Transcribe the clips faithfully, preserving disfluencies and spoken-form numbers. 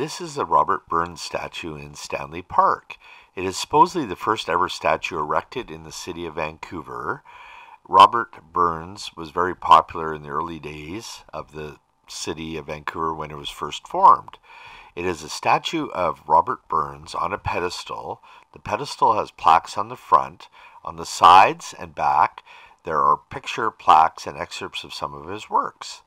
This is the Robert Burns statue in Stanley Park. It is supposedly the first ever statue erected in the city of Vancouver. Robert Burns was very popular in the early days of the city of Vancouver when it was first formed. It is a statue of Robert Burns on a pedestal. The pedestal has plaques on the front, on the sides and back. There are picture plaques and excerpts of some of his works.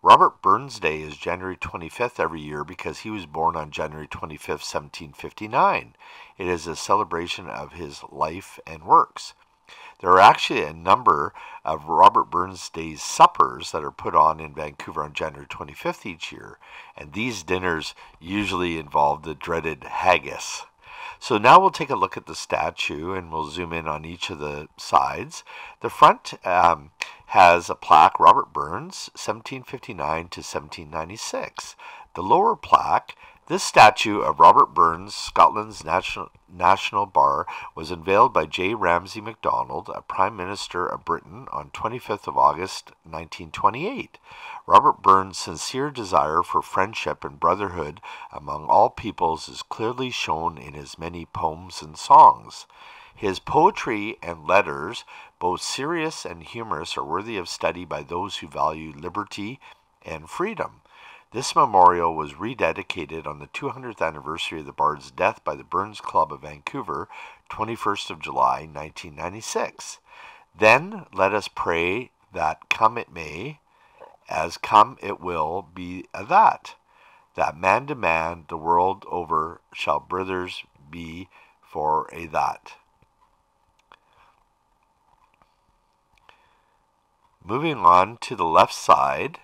Robert Burns Day is January twenty-fifth every year because he was born on January twenty-fifth, seventeen fifty-nine. It is a celebration of his life and works. There are actually a number of Robert Burns Day's suppers that are put on in Vancouver on January twenty-fifth each year, and these dinners usually involve the dreaded haggis. So now we'll take a look at the statue, and we'll zoom in on each of the sides. The front um, has a plaque, Robert Burns, seventeen fifty-nine to seventeen ninety-six. The lower plaque, this statue of Robert Burns, Scotland's national, national bar, was unveiled by J. Ramsay MacDonald, a Prime Minister of Britain, on twenty-fifth of August, nineteen twenty-eight. Robert Burns' sincere desire for friendship and brotherhood among all peoples is clearly shown in his many poems and songs. His poetry and letters, both serious and humorous, are worthy of study by those who value liberty and freedom. This memorial was rededicated on the two hundredth anniversary of the Bard's death by the Burns Club of Vancouver, twenty-first of July, nineteen ninety-six. Then let us pray that come it may, as come it will be a that, that man to man the world over shall brothers be for a that. Moving on to the left side,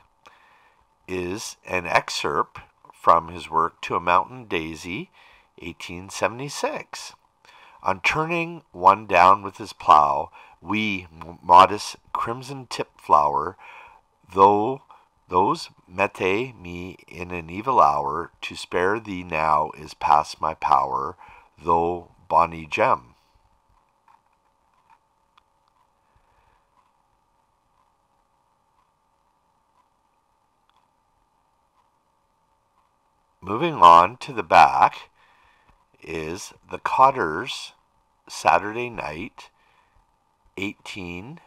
is an excerpt from his work To a Mountain Daisy, eighteen seventy-six. On turning one down with his plough, we, modest crimson-tipped flower, though those mete me in an evil hour, to spare thee now is past my power, though bonny gem. Moving on to the back is the Cotter's Saturday Night, eighteen,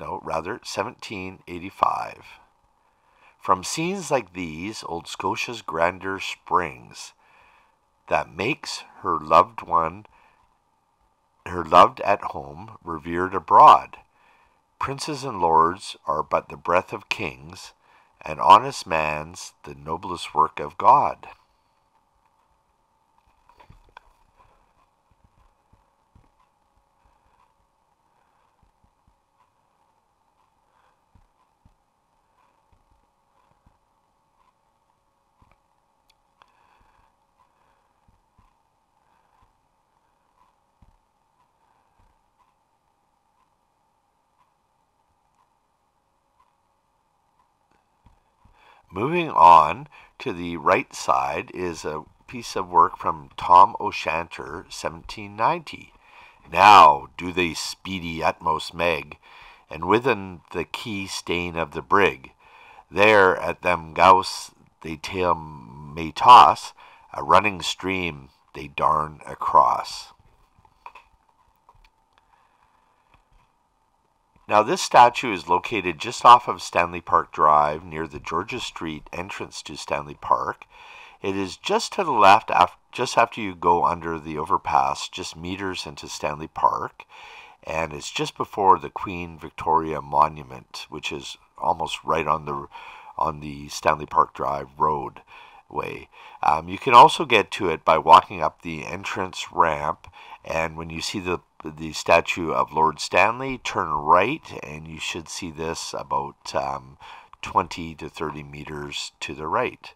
no, rather, seventeen eighty-five. From scenes like these, old Scotia's grandeur springs, that makes her loved one, her loved at home, revered abroad. Princes and lords are but the breath of kings, an honest man's the noblest work of God. Moving on to the right side is a piece of work from Tom O'Shanter, seventeen ninety. Now do they speedy utmost meg, and within the key stain of the brig. There at them gauss they tail may toss, a running stream they darn across. Now, this statue is located just off of Stanley Park Drive near the Georgia Street entrance to Stanley Park. It is just to the left, af just after you go under the overpass, just meters into Stanley Park, and it's just before the Queen Victoria Monument, which is almost right on the on the Stanley Park Drive roadway. Um, you can also get to it by walking up the entrance ramp, and when you see the the statue of Lord Stanley, turn right, and you should see this about um, twenty to thirty meters to the right.